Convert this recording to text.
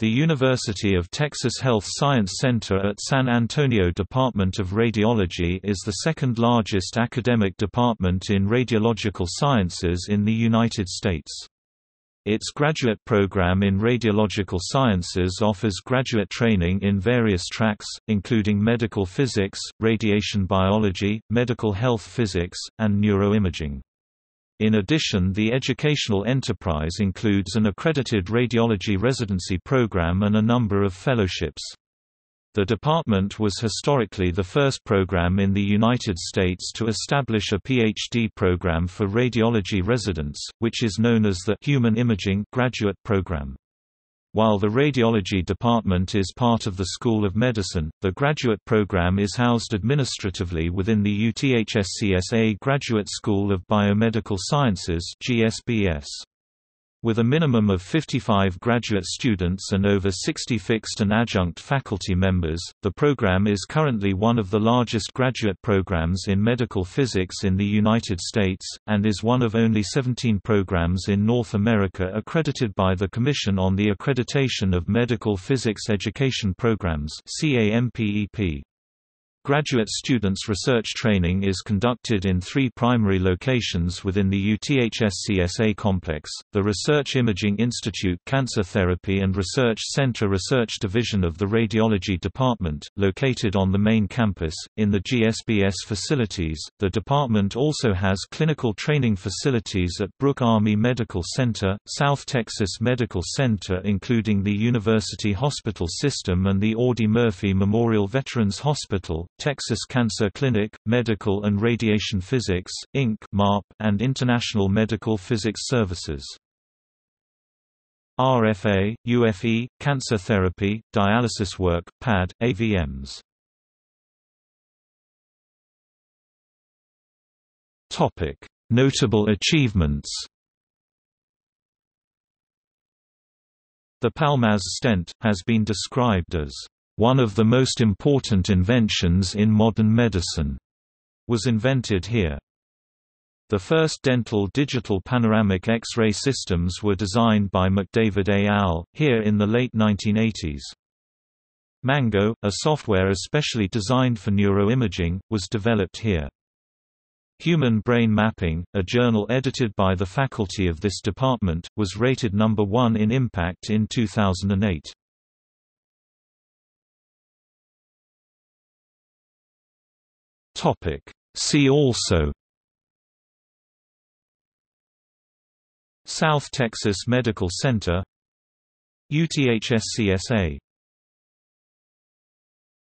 The University of Texas Health Science Center at San Antonio Department of Radiology is the second largest academic department in radiological sciences in the United States. Its graduate program in radiological sciences offers graduate training in various tracks, including medical physics, radiation biology, medical health physics, and neuroimaging. In addition, the educational enterprise includes an accredited radiology residency program and a number of fellowships. The department was historically the first program in the United States to establish a PhD program for radiology residents, which is known as the Human Imaging Graduate Program. While the radiology department is part of the School of Medicine, the graduate program is housed administratively within the UTHSCSA Graduate School of Biomedical Sciences (GSBS). With a minimum of 55 graduate students and over 60 fixed and adjunct faculty members, the program is currently one of the largest graduate programs in medical physics in the United States, and is one of only 17 programs in North America accredited by the Commission on the Accreditation of Medical Physics Education Programs (CAMPEP). Graduate students' research training is conducted in three primary locations within the UTHSCSA complex: the Research Imaging Institute Cancer Therapy and Research Center Research Division of the Radiology Department, located on the main campus. In the GSBS facilities, the department also has clinical training facilities at Brooke Army Medical Center, South Texas Medical Center including the University Hospital System and the Audie Murphy Memorial Veterans Hospital, Texas Cancer Clinic, Medical and Radiation Physics, Inc. and International Medical Physics Services. RFA, UFE, Cancer Therapy, Dialysis Work, PAD, AVMs. Notable achievements: the Palmaz stent has been described as one of the most important inventions in modern medicine, was invented here. The first dental digital panoramic X-ray systems were designed by McDavid et al., here in the late 1980s. Mango, a software especially designed for neuroimaging, was developed here. Human Brain Mapping, a journal edited by the faculty of this department, was rated number 1 in impact in 2008. See also: South Texas Medical Center, UTHSCSA.